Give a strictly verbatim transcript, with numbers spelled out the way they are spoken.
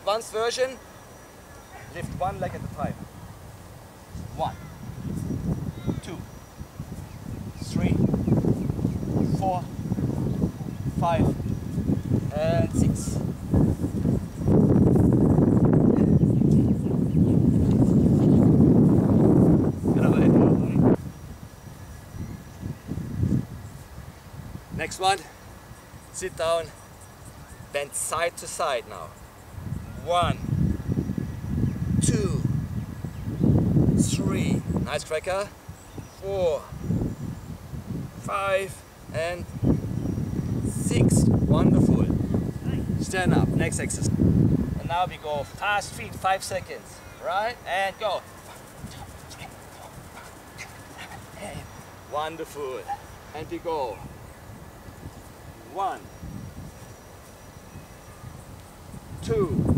Advanced version, lift one leg at a time. One, two, three, four, five, and six. Next one, sit down, bend side to side now. One, two, three, nice cracker, four, five, and six, wonderful. Stand up, next exercise. And now we go fast feet, five seconds, right, and go. Wonderful, and we go. One, two.